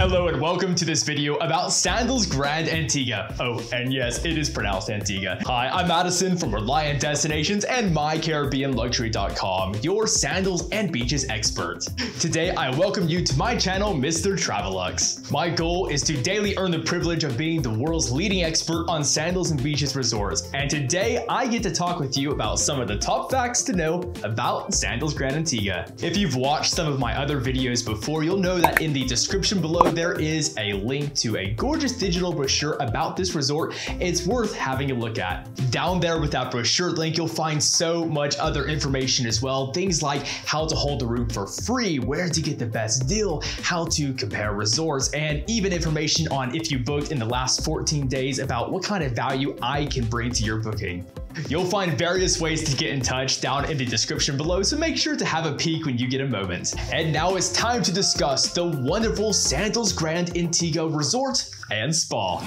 Hello and welcome to this video about Sandals Grande Antigua. Oh, and yes, it is pronounced Antigua. Hi, I'm Madison from Reliant Destinations and MyCaribbeanLuxury.com, your sandals and beaches expert. Today, I welcome you to my channel, Mr. Travelux. My goal is to daily earn the privilege of being the world's leading expert on sandals and beaches resorts. And today, I get to talk with you about some of the top facts to know about Sandals Grande Antigua. If you've watched some of my other videos before, you'll know that in the description below, there is a link to a gorgeous digital brochure about this resort. It's worth having a look at. Down there with that brochure link, you'll find so much other information as well. Things like how to hold the room for free, where to get the best deal, how to compare resorts, and even information on if you booked in the last 14 days about what kind of value I can bring to your booking. You'll find various ways to get in touch down in the description below, so make sure to have a peek when you get a moment. And now it's time to discuss the wonderful Sandals Grande Antigua Resort and Spa.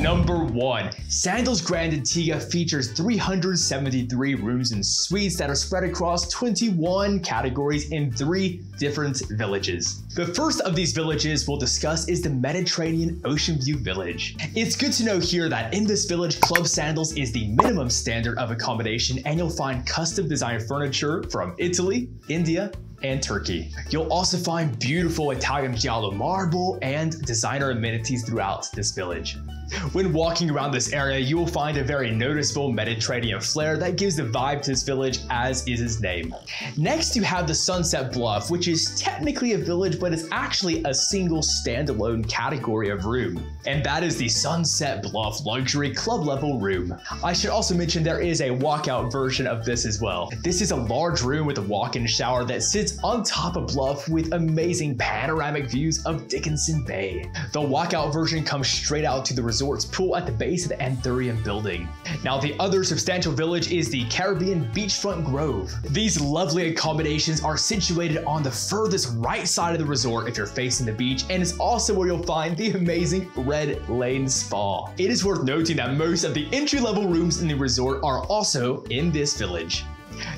Number 1, Sandals Grande Antigua features 373 rooms and suites that are spread across 21 categories in 3 different villages. The first of these villages we'll discuss is the Mediterranean Ocean View Village. It's good to know here that in this village, club sandals is the minimum standard of accommodation, and you'll find custom designed furniture from Italy, India, and Turkey. You'll also find beautiful Italian giallo marble and designer amenities throughout this village. When walking around this area, you will find a very noticeable Mediterranean flair that gives the vibe to this village, as is its name. Next, you have the Sunset Bluff, which is technically a village, but it's actually a single standalone category of room. And that is the Sunset Bluff Luxury Club Level Room. I should also mention there is a walkout version of this as well. This is a large room with a walk-in shower that sits on top of Bluff with amazing panoramic views of Dickenson Bay. The walkout version comes straight out to the resort's pool at the base of the Anthurium building. Now, the other substantial village is the Caribbean Beachfront Grove. These lovely accommodations are situated on the furthest right side of the resort if you're facing the beach, and it's also where you'll find the amazing Red Lane Spa. It is worth noting that most of the entry-level rooms in the resort are also in this village.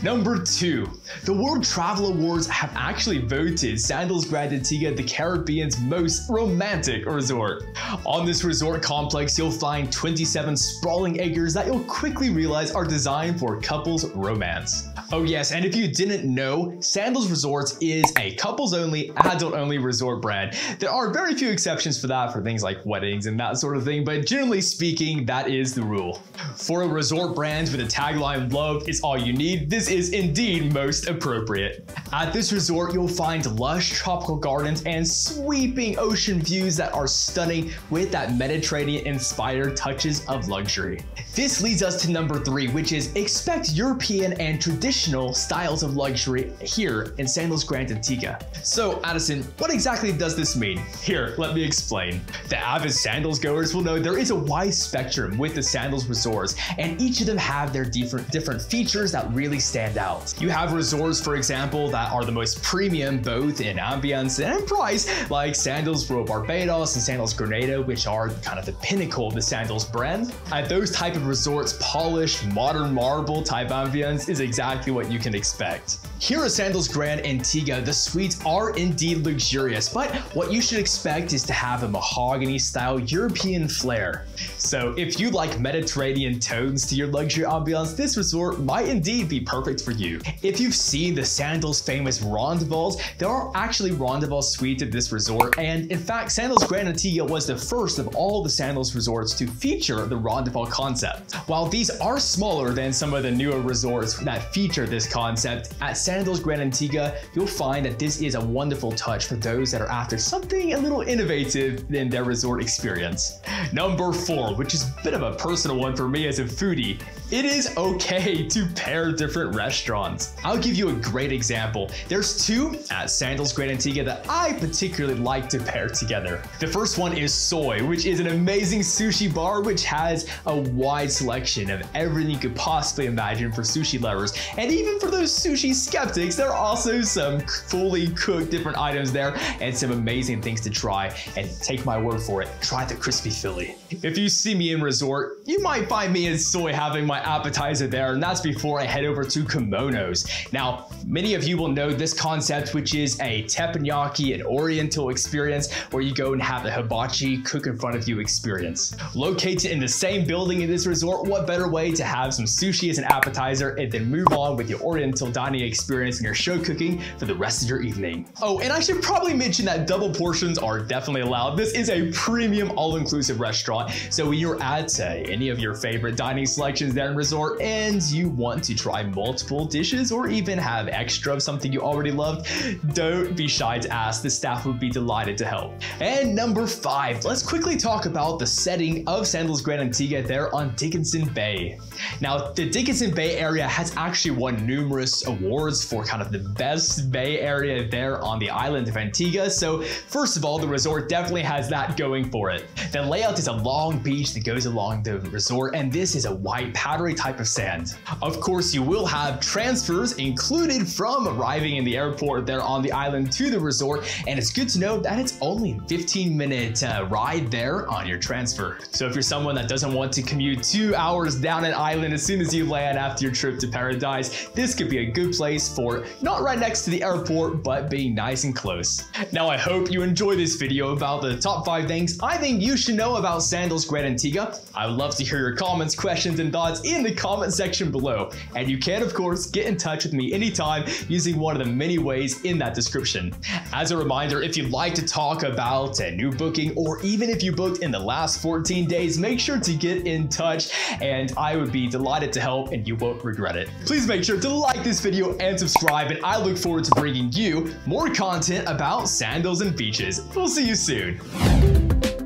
Number 2, the World Travel Awards have actually voted Sandals Grande Antigua the Caribbean's most romantic resort. On this resort complex, you'll find 27 sprawling acres that you'll quickly realize are designed for couples romance. Oh yes, and if you didn't know, Sandals Resorts is a couples-only, adult-only resort brand. There are very few exceptions for that, for things like weddings and that sort of thing, but generally speaking, that is the rule. For a resort brand with a tagline, "Love is all you need," this is indeed most appropriate. At this resort, you'll find lush tropical gardens and sweeping ocean views that are stunning with that Mediterranean-inspired touches of luxury. This leads us to number 3, which is expect European and traditional styles of luxury here in Sandals Grande Antigua. So, Addison, what exactly does this mean? Here, let me explain. The avid sandals goers will know there is a wide spectrum with the Sandals resorts, and each of them have their different features that really stand out. You have resorts, for example, that are the most premium both in ambience and price, like Sandals Royal Barbados and Sandals Grenada, which are kind of the pinnacle of the Sandals brand. At those type of resorts, polished, modern marble type ambience is exactly what you can expect. Here at Sandals Grande Antigua, the suites are indeed luxurious, but what you should expect is to have a mahogany-style European flair. So if you like Mediterranean tones to your luxury ambiance, this resort might indeed be perfect for you. If you've seen the Sandals' famous Rondavels, there are actually Rondavel suites at this resort, and in fact, Sandals Grande Antigua was the first of all the Sandals resorts to feature the Rondavel concept. While these are smaller than some of the newer resorts that feature this concept, at Sandals Grande Antigua, you'll find that this is a wonderful touch for those that are after something a little innovative in their resort experience. Number 4, which is a bit of a personal one for me as a foodie, It is okay to pair different restaurants. I'll give you a great example. There's two at Sandals Grande Antigua that I particularly like to pair together. The first one is Soy, which is an amazing sushi bar which has a wide selection of everything you could possibly imagine for sushi lovers. And even for those sushi skeptics, there are also some fully cooked different items there and some amazing things to try. And take my word for it, try the crispy Philly. If you see me in resort, you might find me and Soy having my appetizer there, and that's before I head over to Kimono's. Now, many of you will know this concept, which is a teppanyaki, an oriental experience where you go and have the hibachi cook in front of you experience. Located in the same building in this resort, what better way to have some sushi as an appetizer and then move on with your oriental dining experience and your show cooking for the rest of your evening. Oh, and I should probably mention that double portions are definitely allowed. This is a premium all-inclusive restaurant, so when you're at any of your favorite dining selections there in resort and you want to try multiple dishes or even have extra of something you already loved, don't be shy to ask. The staff would be delighted to help. And number 5, let's quickly talk about the setting of Sandals Grande Antigua there on Dickenson Bay. Now, the Dickenson Bay area has actually won numerous awards for kind of the best bay area there on the island of Antigua. So first of all, the resort definitely has that going for it. The layout is a long beach that goes along the resort, and this is a white powdery type of sand. Of course, you will have transfers included from arriving in the airport there on the island to the resort, and it's good to know that it's only a 15-minute ride there on your transfer. So if you're someone that doesn't want to commute 2 hours down an island as soon as you land after your trip to paradise, this could be a good place for not right next to the airport, but being nice and close. Now, I hope you enjoy this video about the top 5 things I think you should know about Sandals Grande Antigua. I would love to hear your comments, questions, and thoughts in the comment section below. And you can, of course, get in touch with me anytime using one of the many ways in that description. As a reminder, if you'd like to talk about a new booking, or even if you booked in the last 14 days, make sure to get in touch and I would be delighted to help, and you won't regret it. Please make sure to like this video and subscribe, and I look forward to bringing you more content about sandals and beaches. We'll see you soon.